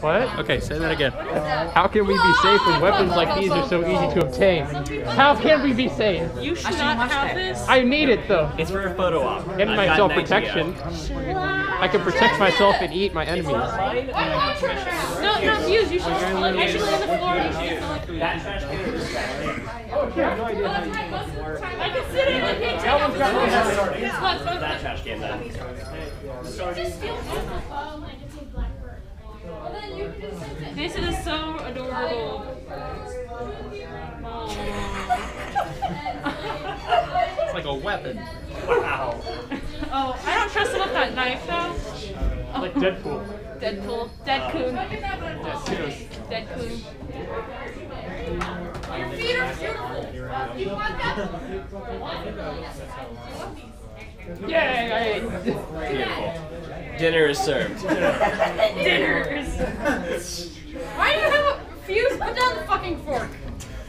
What? Okay, say that again. How can we be safe when weapons like these are so easy to obtain? How can we be safe? You should not have this. I need it though. It's for a photo op. And my self-protection. I can protect myself and eat my enemies. No, not views. You should just lay on the floor and you should just I can sit in and take out that trash can then. Just feel beautiful. Mason is so adorable. It's like a weapon. Wow. Oh, I don't trust him with that knife though. Like Deadpool. Deadpool. Deadcoon. Deadcoon. Your feet are beautiful. You want that? Yay! Beautiful. Dinner is served. Dinner is served. Why do you have a fuse? Put down the fucking fork.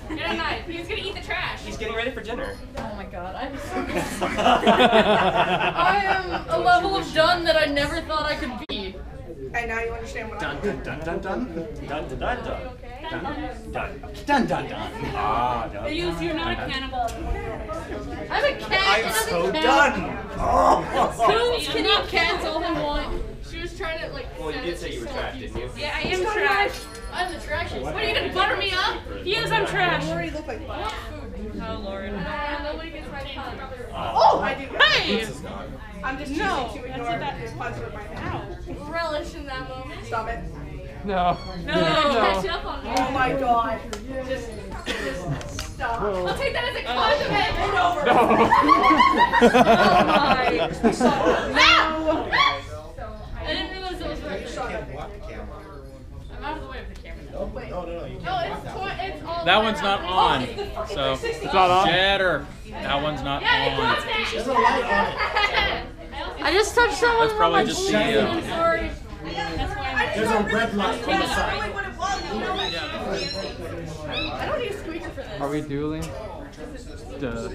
Get a knife. He's gonna eat the trash. He's getting ready for dinner. Oh my god, I'm so excited. I am a level of done that I never thought I could be. And now you understand what I'm doing. Dun dun dun dun. Dun dun dun dun. Dun dun dun dun. Ah, dun. You're not a cannibal. I'm a cat. I'm so done. Oh. Coons can eat cats all they want. She was trying to like. Well, you did say you were trash, didn't you? Yeah, I am trash. I'm the trashiest. What are you gonna butter me up? Yes, I'm trash. You already look like butt. Oh Lord. Nobody gets my color. Oh, I do. Hey. I'm just choosing to ignore this password right now. Relish in that moment. Stop it. No. No. Catch up on me. Oh my god. Just stop. No. I'll take that as a compliment. Over. No. Oh my. Stop. I didn't realize it was right. I'm out of the way of the camera now. Wait. No. You can't. No, it's all. That one's not on. So it's not on. Shatter. That one's not on. Yeah, it's on. I just touched someone. That's probably just CEO. I'm sorry. There's a red light on the side. I don't need a squeaker for this. Are we dueling? Duh.